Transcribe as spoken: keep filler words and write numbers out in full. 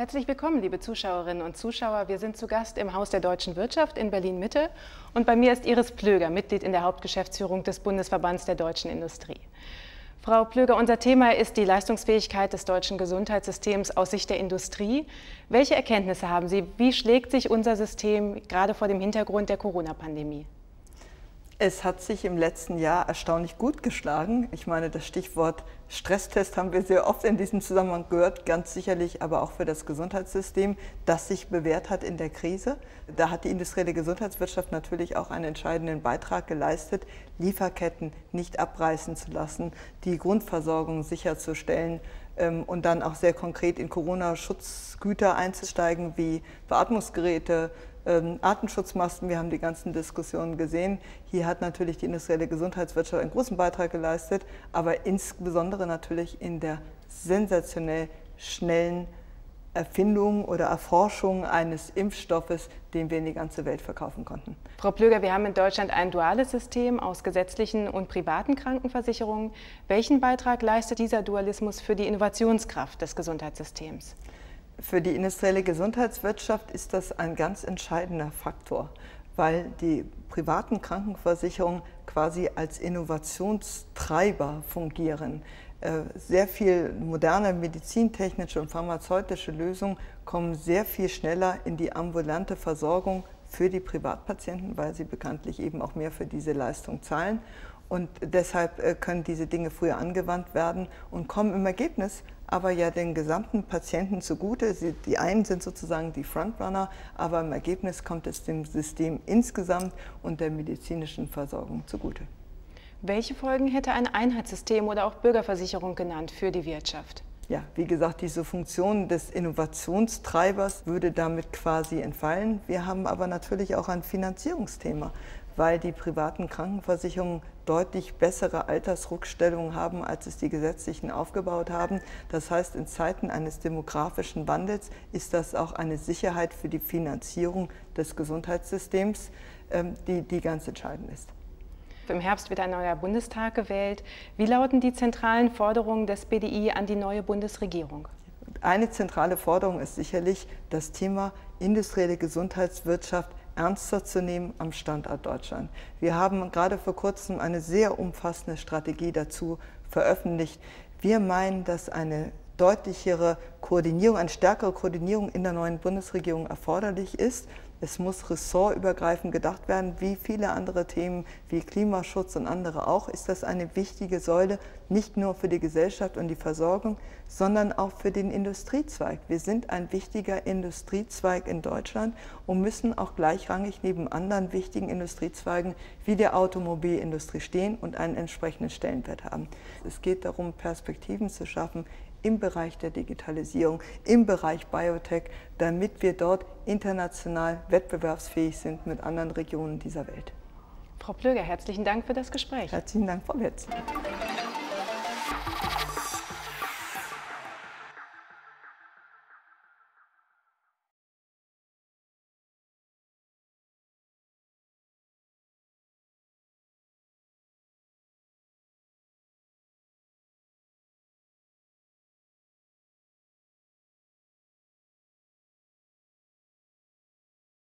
Herzlich willkommen, liebe Zuschauerinnen und Zuschauer. Wir sind zu Gast im Haus der Deutschen Wirtschaft in Berlin-Mitte. Und bei mir ist Iris Plöger, Mitglied in der Hauptgeschäftsführung des Bundesverbands der Deutschen Industrie. Frau Plöger, unser Thema ist die Leistungsfähigkeit des deutschen Gesundheitssystems aus Sicht der Industrie. Welche Erkenntnisse haben Sie? Wie schlägt sich unser System gerade vor dem Hintergrund der Corona-Pandemie? Es hat sich im letzten Jahr erstaunlich gut geschlagen. Ich meine, das Stichwort Stresstest haben wir sehr oft in diesem Zusammenhang gehört, ganz sicherlich aber auch für das Gesundheitssystem, das sich bewährt hat in der Krise. Da hat die industrielle Gesundheitswirtschaft natürlich auch einen entscheidenden Beitrag geleistet, Lieferketten nicht abreißen zu lassen, die Grundversorgung sicherzustellen und dann auch sehr konkret in Corona-Schutzgüter einzusteigen, wie Beatmungsgeräte, Artenschutzmasken, wir haben die ganzen Diskussionen gesehen. Hier hat natürlich die industrielle Gesundheitswirtschaft einen großen Beitrag geleistet, aber insbesondere natürlich in der sensationell schnellen Erfindung oder Erforschung eines Impfstoffes, den wir in die ganze Welt verkaufen konnten. Frau Plöger, wir haben in Deutschland ein duales System aus gesetzlichen und privaten Krankenversicherungen. Welchen Beitrag leistet dieser Dualismus für die Innovationskraft des Gesundheitssystems? Für die industrielle Gesundheitswirtschaft ist das ein ganz entscheidender Faktor, weil die privaten Krankenversicherungen quasi als Innovationstreiber fungieren. Sehr viel moderne medizintechnische und pharmazeutische Lösungen kommen sehr viel schneller in die ambulante Versorgung für die Privatpatienten, weil sie bekanntlich eben auch mehr für diese Leistung zahlen. Und deshalb können diese Dinge früher angewandt werden und kommen im Ergebnis aber ja den gesamten Patienten zugute. Sie, die einen sind sozusagen die Frontrunner, aber im Ergebnis kommt es dem System insgesamt und der medizinischen Versorgung zugute. Welche Folgen hätte ein Einheitssystem oder auch Bürgerversicherung genannt für die Wirtschaft? Ja, wie gesagt, diese Funktion des Innovationstreibers würde damit quasi entfallen. Wir haben aber natürlich auch ein Finanzierungsthema, weil die privaten Krankenversicherungen deutlich bessere Altersrückstellungen haben, als es die gesetzlichen aufgebaut haben. Das heißt, in Zeiten eines demografischen Wandels ist das auch eine Sicherheit für die Finanzierung des Gesundheitssystems, die, die ganz entscheidend ist. Im Herbst wird ein neuer Bundestag gewählt. Wie lauten die zentralen Forderungen des B D I an die neue Bundesregierung? Eine zentrale Forderung ist sicherlich, das Thema industrielle Gesundheitswirtschaft ernster zu nehmen am Standort Deutschland. Wir haben gerade vor kurzem eine sehr umfassende Strategie dazu veröffentlicht. Wir meinen, dass eine deutlichere Koordinierung, eine stärkere Koordinierung in der neuen Bundesregierung erforderlich ist. Es muss ressortübergreifend gedacht werden, wie viele andere Themen, wie Klimaschutz und andere auch, ist das eine wichtige Säule, nicht nur für die Gesellschaft und die Versorgung, sondern auch für den Industriezweig. Wir sind ein wichtiger Industriezweig in Deutschland und müssen auch gleichrangig neben anderen wichtigen Industriezweigen wie der Automobilindustrie stehen und einen entsprechenden Stellenwert haben. Es geht darum, Perspektiven zu schaffen im Bereich der Digitalisierung, im Bereich Biotech, damit wir dort international wettbewerbsfähig sind mit anderen Regionen dieser Welt. Frau Plöger, herzlichen Dank für das Gespräch. Herzlichen Dank, Frau Witz.